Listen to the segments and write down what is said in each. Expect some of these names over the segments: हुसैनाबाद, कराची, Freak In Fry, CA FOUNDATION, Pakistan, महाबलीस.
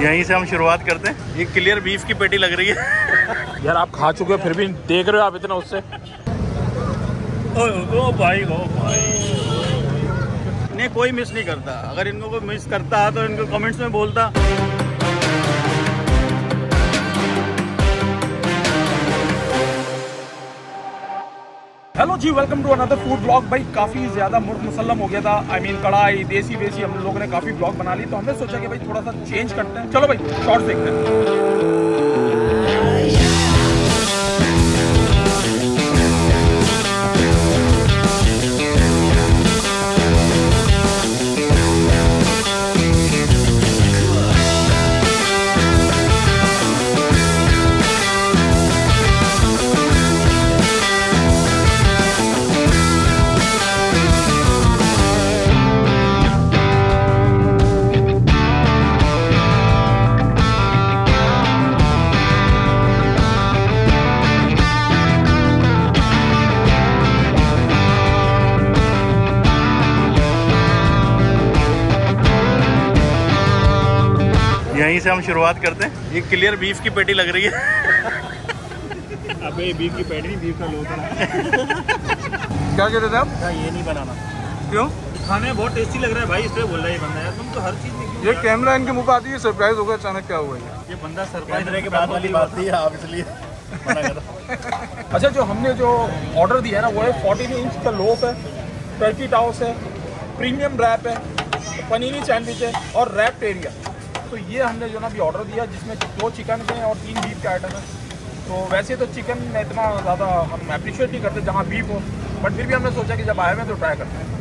यहीं से हम शुरुआत करते हैं। ये क्लियर बीफ की पेटी लग रही है। यार आप खा चुके हो फिर भी देख रहे हो आप इतना उससे। ओ भाई ओ भाई नहीं, कोई मिस नहीं करता। अगर इनको कोई मिस करता तो इनको कमेंट्स में बोलता। हेलो जी, welcome to another food blog. भाई काफ़ी ज़्यादा मुर्ग मुसल्लम हो गया था, आई मीन कढ़ाई देसी वेसी हम लोगों ने काफ़ी ब्लॉग बना ली, तो हमने सोचा कि भाई थोड़ा सा चेंज करते हैं। चलो भाई शॉर्ट्स देखते हैं। यहीं से हम शुरुआत करते हैं। ये क्लियर बीफ की पेटी लग रही है। अबे बीफ की पेटी नहीं, बीफ का लोटा। क्या कहते थे आप? ये नहीं बनाना। क्यों? खाने बहुत टेस्टी लग रहा है भाई, इसलिए बोल रहा है ये बंदा। यार तुम तो हर चीज। ये कैमरा इनके मुंह पे आती है, सरप्राइज होगा। अचानक क्या हुआ ये बंदा सरप्राइज रहने के बाद वाली बात नहीं है आप, इसलिए मना करो। अच्छा, जो हमने जो ऑर्डर दिया है ना वो है 14 इंच का लोफ है, टर्की टाउस है, प्रीमियम रैप है, पनीरी सैंडविच है और रैप टेरिया। तो ये हमने जो ना अभी ऑर्डर दिया जिसमें 2 चिकन के और 3 बीफ के आइटम हैं। तो वैसे तो चिकन में इतना ज़्यादा हम अप्रिशिएट नहीं करते जहाँ बीफ हो, बट फिर भी हमने सोचा कि जब आए हैं तो ट्राई करते हैं।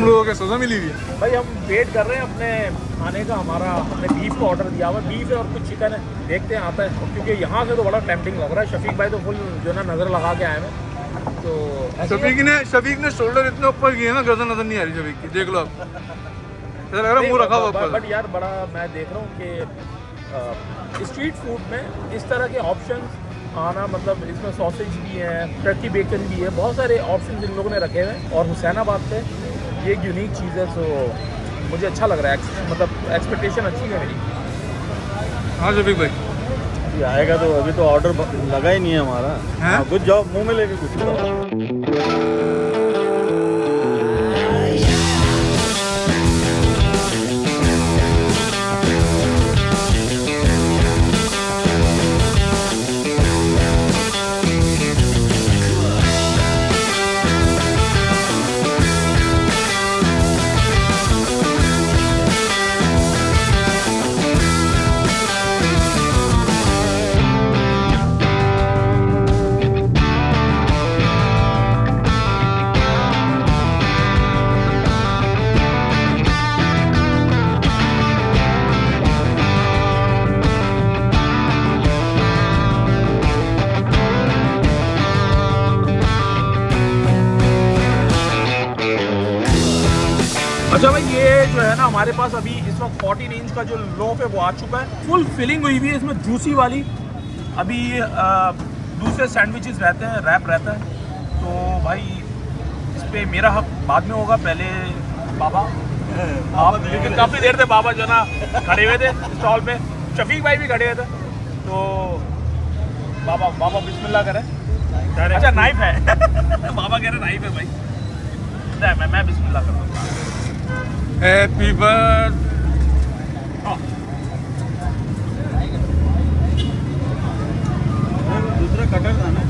तुम लोगों के सजा मिली हुई है भाई, हम वेट कर रहे हैं अपने खाने का। हमने बीफ का ऑर्डर दिया हुआ, बीफ है और कुछ चिकन है, देखते हैं आता है। क्योंकि यहाँ से तो बड़ा टेम्पटिंग लग रहा है। शफीक भाई तो फुल जो ना नज़र लगा के आए हैं। तो शफीक ने शोल्डर इतना ऊपर किया ना, गर्दन नजर नहीं आ रही शफीक की। देख लो आप, लग रहा है मुँह रखा हुआ ऊपर। बट यार बड़ा मैं देख रहा हूँ कि स्ट्रीट फूड में इस तरह के ऑप्शन आना, मतलब इसमें सॉसेज भी है, टर्की बेकन भी है, बहुत सारे ऑप्शन इन लोगों ने रखे हुए हैं। और हुसैनाबाद पे ये एक यूनिक चीज़ है, सो मुझे अच्छा लग रहा है। मतलब एक्सपेक्टेशन अच्छी है मेरी। हाँ शफीक भाई ये आएगा तो अभी तो ऑर्डर लगा ही नहीं है हमारा। हाँ कुछ जाओ मुँह में लेके कुछ हमारे पास। अभी इस वक्त 14 इंच का जो लोफ है वो आ चुका है, फुल फिलिंग हुई हुई है इसमें, जूसी वाली। अभी दूसरे सैंडविचेस रहते हैं, रैप रहता है। तो भाई इस पर मेरा हक बाद में होगा, पहले बाबा। आप लेकिन काफ़ी देर से बाबा जो ना खड़े हुए थे स्टॉल पे, शफीक भाई भी खड़े हुए थे। तो बाबा बिस्मिल्लाह करें। अच्छा नाइफ है। बाबा कह रहे नाइफ है भाई। मैं बिस्मिल्लाह कर दूँगा। हैप्पी दूसरा कटर था ना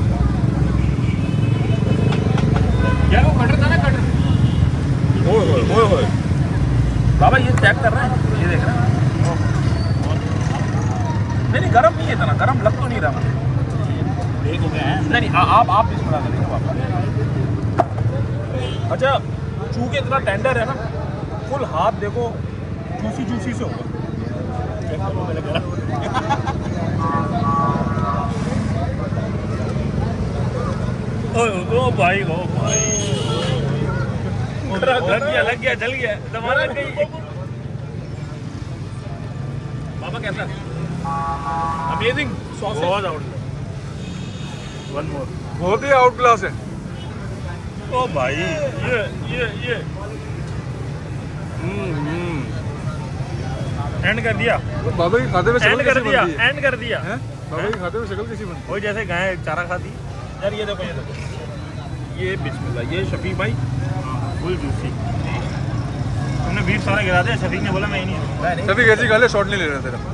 यार, वो कटर था ना, कटर। ओए बाबा ये चेक कर रहे हैं, ये देख रहे हैं। नहीं गरम नहीं है, इतना गरम लग तो नहीं रहा मुझे। हो गया है नहीं, आप इसमें लगा देंगे बाबा। अच्छा चूँकि इतना टेंडर है ना, फुल हाथ देखो जूसी से होगा। भाई लग गया जल गया जमाना कहीं। बाबा कैसा? अमेजिंग सॉसेज, बहुत आउट। वन मोर बहुत ही आउट क्लास है। ओ भाई ये एंड कर दिया बाबा की खाते में शक्ल कैसी बनती है। एंड कर दिया बाबा की खाते में शक्ल कैसी बनती है। वो जैसे गाय चारा खाती यार। ये देखो ये बिस्मिल्लाह ये शफीक भाई फुल जूसी। हमने बीफ सारा गिरा दिया। शफीक ने बोला मैं ही नहीं। शफीक ऐसी खा ले शॉट नहीं ले रहा तेरा।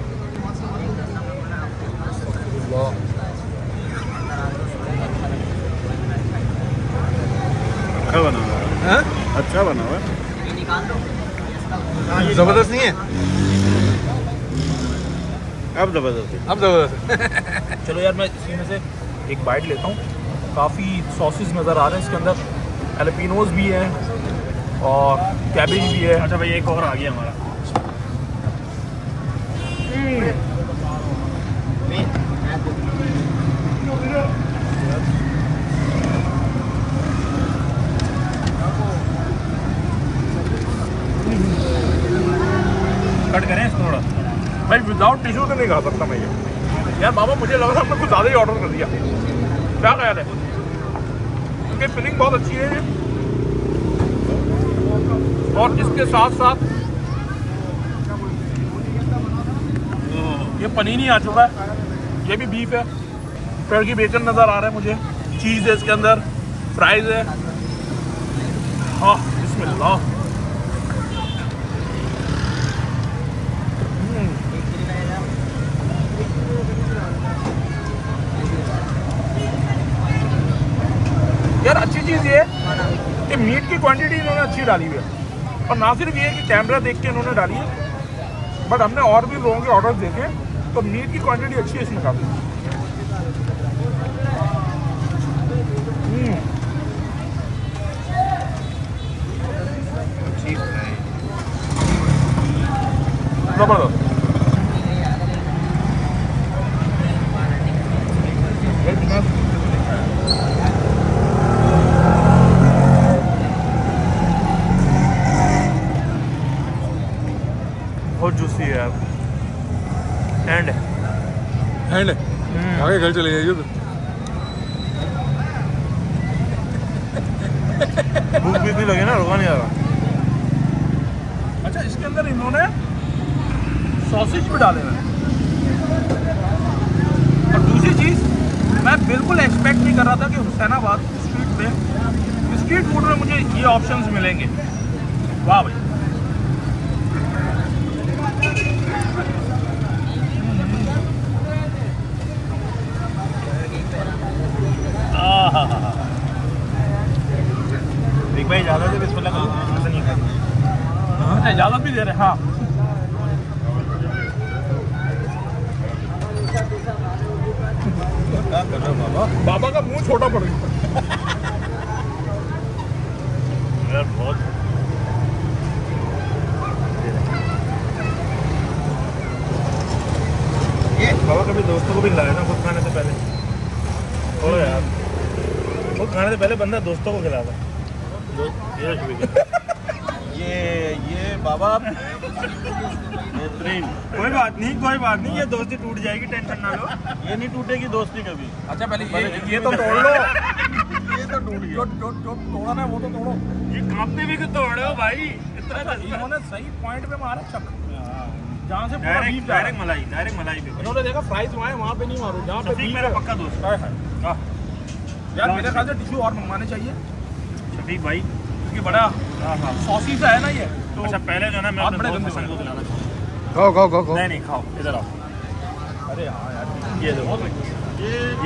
अच्छा बना हुआ है। अच्छा बना हुआ है। जबरदस्त नहीं है। अब जबरदस्त है। अब जबरदस्त। चलो यार मैं इसमें से एक बाइट लेता हूँ। काफ़ी सॉसेस नज़र आ रहे हैं इसके अंदर। एलपिनोज भी है और कैबेज भी है। अच्छा भाई एक और आ गया हमारा। कट करें थोड़ा। भाई विदाउट टिश्यू तो नहीं खा सकता मैं ये। यार बाबा मुझे लग रहा है हमने कुछ ज़्यादा ही ऑर्डर कर दिया। क्या ख्याल है? क्योंकि फिलिंग बहुत अच्छी है और इसके साथ साथ ये पनीर आ चुका है। ये भी बीफ है। पेड़ की बेचन नज़र आ रहा है मुझे। चीज़ है इसके अंदर। फ्राइज है। हाँ बिस्मिल्लाह। यार अच्छी चीज़ ये है कि मीट की क्वांटिटी इन्होंने अच्छी डाली हुई है। और ना सिर्फ ये कि कैमरा देख के इन्होंने डाली है बट हमने और भी लोगों के ऑर्डर्स देखे तो मीट की क्वांटिटी अच्छी है इसमें काफ़ी जबरदस्त। एंड एंड आगे घर चले जाइए। भूख भी इतनी लगे ना रुका नहीं आ रहा। अच्छा इसके अंदर इन्होंने सॉसेज भी डाले हैं। और दूसरी चीज़ मैं बिल्कुल एक्सपेक्ट नहीं कर रहा था कि हुसैनाबाद स्ट्रीट में स्ट्रीट फूड में मुझे ये ऑप्शंस मिलेंगे। वाह भाई भाई इजाज़त है बिस्मिल्लाह का नहीं खाते। इजाज़त भी दे रहे। हाँ बाबा का मुंह छोटा पड़ गया यार। बहुत ये बाबा कभी दोस्तों को भी लाया ना खुद खाने से पहले। ओ यार खुद खाने से पहले बंदा दोस्तों को खिलाता। ये बाबा कोई बात नहीं कोई बात नहीं। ये दोस्ती टूट जाएगी टेंशन ना लो। ये नहीं टूटेगी दोस्ती कभी। अच्छा पहले ये तो तोड़ लो। ये तो टूट गया। जो तोड़ा ना वो तो तोड़ो। ये कांपते भी क्यों तोड़ो भाई। इतना इन्होंने सही पॉइंट पे मारा चक। जहाँ से डायरेक्ट मलाई पे। उन्होंने देखा प्राइस वहाँ है वहाँ पे नहीं मारो जहाँ पे मेरा पक्का दोस्त है। यार मेरे ख्याल से टिश्यू और मंगवाने चाहिए ठीक भाई क्योंकि बड़ा सॉसी सा है ना ये तो। अच्छा पहले जो है ना मैं अपने दोस्त संग को दिलाना चाहूँगा। खाओ नहीं खाओ इधर आओ। अरे हाँ यार ये देखो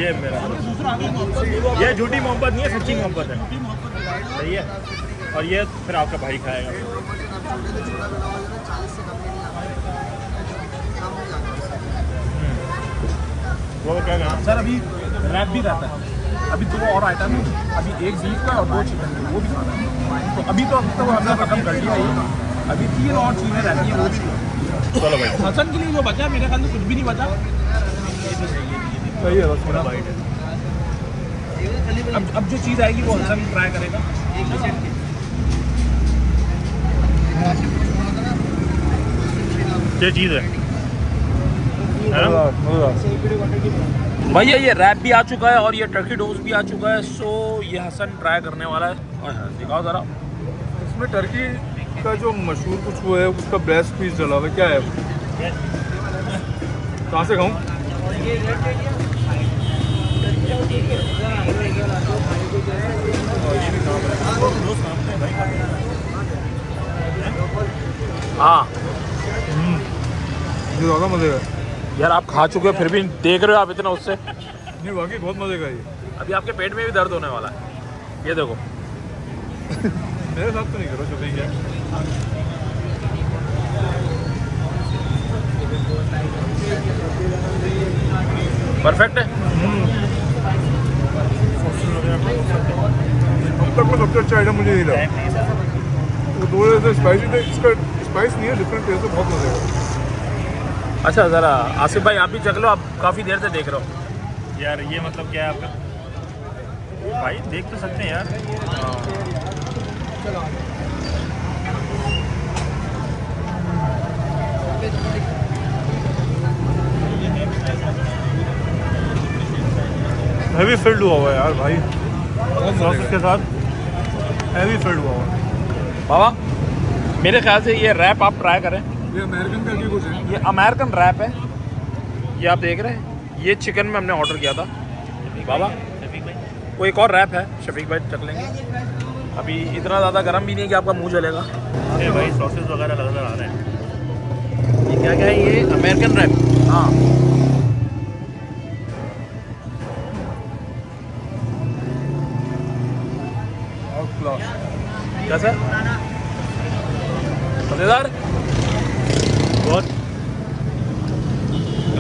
ये मेरा ये झूठी मोहब्बत नहीं है सच्ची मोहब्बत है। सही है। और ये फिर आपका भाई खाएगा। वो क्या सर अभी रैप भी रहता है। अभी दो और आइटम है। अभी एक बीफ का और दो चिकन का वो भी खाना है। तो अभी तो हमने खत्म कर लिया है। अभी 3 और चीज़ें रहती हैं वो भी। चलो भाई हसन के लिए जो बचा मेरे ख्याल से कुछ भी नहीं बचा। सही है बस थोड़ा वाइट है। अब जो चीज़ आएगी वो हसन ट्राई करेगा। ये चीज़ है भैया ये रैप भी आ चुका है और ये टर्की डोज भी आ चुका है। सो ये हसन ट्राई करने वाला है। दिखाओ ज़रा, इसमें टर्की का जो मशहूर कुछ वो है उसका ब्रेस्ट पीस डाला हुआ क्या है, कहाँ से खाऊँ? हाँ ज़्यादा मज़े का यार, आप खा चुके हो फिर भी देख रहे हो आप इतना उससे। नहीं वाकई बहुत मजे का ये। अभी आपके पेट में भी दर्द होने वाला है, ये देखो। मेरे साथ तो नहीं करो शॉपिंग। परफेक्ट है, अब तक सबसे अच्छा आइटम मुझे यही लगा। वो थोड़े से स्पाइसी थे, इसका स्पाइस नहीं है, डिफरेंट टेस्ट है, बहुत मजे का। अच्छा ज़रा आसिफ भाई आप भी चख लो, आप काफ़ी देर से देख रहे हो यार। ये मतलब क्या है आपका भाई, देख तो सकते हैं यार। हैवी फील्ड हुआ हुआ है यार भाई, सॉस के साथ हैवी फील्ड हुआ हुआ है। बाबा मेरे ख्याल से ये रैप आप ट्राई करें, ये अमेरिकन करके कुछ है, ये अमेरिकन रैप है, ये आप देख रहे हैं। ये चिकन में हमने ऑर्डर किया था बाबा, कोई एक और रैप है। शफीक भाई चख लेंगे, अभी इतना ज़्यादा गर्म भी नहीं कि आपका मुंह जलेगा। अरे भाई सॉसेस वगैरह लगातार आ रहे हैं। ये क्या क्या है, ये अमेरिकन रैप। हाँ कैसा मज़ेदार,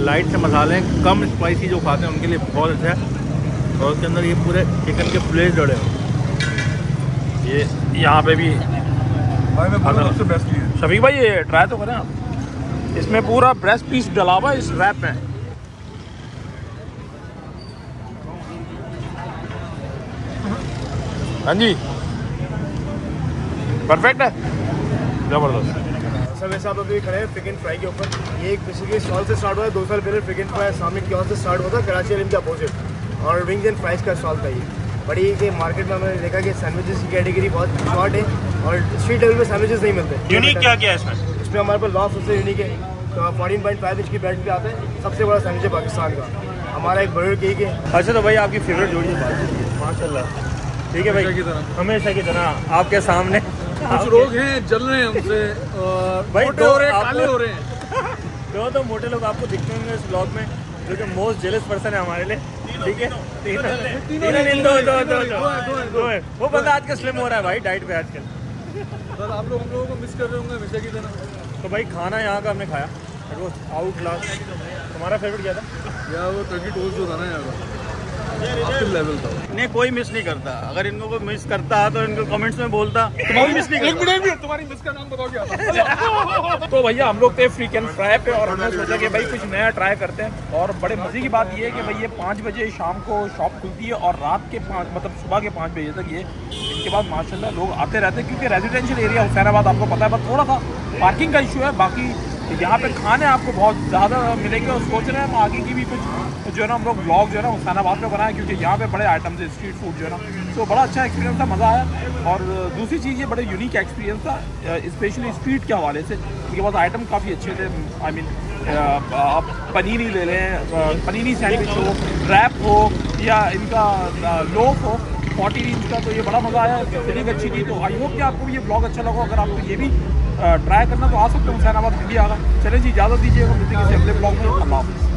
लाइट से मसाले हैं, कम स्पाइसी जो खाते हैं उनके लिए बहुत अच्छा है। और उसके अंदर ये पूरे चिकन के प्लेट डले हैं, ये यहाँ पे भी भाई सबसे बेस्ट है। शफीक भाई ये ट्राई तो करें आप, इसमें पूरा ब्रेस्ट पीस डला हुआ इस रैप में। हाँ जी परफेक्ट है, ज़बरदस्त। सब ऐसा आप लोग खड़े हैं फ्रिक इन फ्राई के ऊपर। ये एक बेसिकली स्टॉल से स्टार्ट हुआ है, 2 साल पहले फ्रिक इन फ्राई सामने की ओर से स्टार्ट हुआ था, कराची एरिया के अपोजिट, और विंग्स एंड फ्राइज़ का स्टॉल था ये। बड़ी के मार्केट में हमने देखा कि सैंडविचेस की कैटेगरी बहुत शॉर्ट है और स्ट्रीट लेवल में सैंडविचेस नहीं मिलते। यूनिक क्या क्या है इसमें? इसमें हमारे पास लॉफ सबसे यूनिक है, 14.5 इंच की बैट पर आता है, सबसे बड़ा सैंडविच है पाकिस्तान का। हमारा एक बर्गर केक है। अच्छा तो भाई आपकी फेवरेट जोड़ी है माशाल्लाह, ठीक है भाई हमेशा की तरह आपके सामने। कुछ लोग हैं जल रहे हैं हमसे भाई, मोटे हो रहे हैं, काले हो रहे हैं। तो मोटे लोग आपको दिखते होंगे इस ब्लॉग में, जो कि मोस्ट जेलस पर्सन है हमारे लिए, ठीक है। वो बंदा आजकल स्लिम हो रहा है भाई, डाइट पे आजकल। सर आप लोग हम लोगों को मिस कर रहे होंगे हमेशा की तरह। तो भाई खाना यहाँ का हमने खाया, वो आउट क्लास। तुम्हारा फेवरेट क्या था यार? वो टर्की टोस्ट जो था ना यार, लेवल था। नहीं कोई मिस नहीं करता, अगर इनको कोई मिस करता तो इनको कमेंट्स में बोलता तुम्हारी मिस नहीं करता। तुम्हारी मिस का नाम बताओ क्या? तो भैया हम लोग थे फ्रीक एंड फ्राई पे और हमने सोचा कि भाई कुछ नया ट्राई करते हैं। और बड़े मजे की बात ये है कि भाई ये 5 बजे शाम को शॉप खुलती है और रात के 5 मतलब सुबह के 5 बजे तक ये, इसके बाद माशाल्लाह लोग आते रहते हैं क्योंकि रेजिडेंशियल एरिया हुसैनाबाद आपको पता है, बस थोड़ा सा पार्किंग का इशू है, बाकी यहाँ पे खाने आपको बहुत ज़्यादा मिलेंगे। और सोच रहे हैं हम आगे की भी कुछ जो है ना हम लोग व्लॉग जो है ना हुसैनाबाद में बनाए, क्योंकि यहाँ पे बड़े आइटम्स है स्ट्रीट फूड जो है ना। तो बड़ा अच्छा एक्सपीरियंस था, मज़ा आया। और दूसरी चीज़ ये बड़े यूनिक एक्सपीरियंस था, स्पेशली स्ट्रीट के हवाले से, उनके पास आइटम काफ़ी अच्छे थे। आई मीन आप पनीरी ले लें, पनीरी सैंडविच हो, रैप हो या इनका लोफ हो 40 इंच का, तो ये बड़ा मज़ा आया, फिलिंग अच्छी थी। तो आई होप कि आपको ये ब्लॉग अच्छा लगा, अगर आपको ये भी ट्राई करना तो आ सकते हो हुसैनाबाद, फिर भी आगा। चले जी इजाज़त दीजिएगा, मिलते हैं किसी अगले ब्लॉग में। अल्लाह हाफ़िज़।